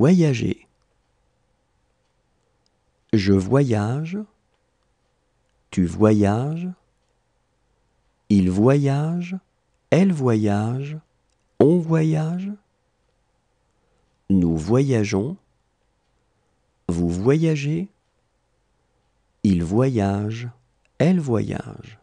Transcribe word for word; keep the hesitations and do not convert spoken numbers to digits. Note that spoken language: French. voyager. Je voyage, tu voyages, il voyage, elle voyage, on voyage, nous voyageons, vous voyagez, il voyage, elle voyage.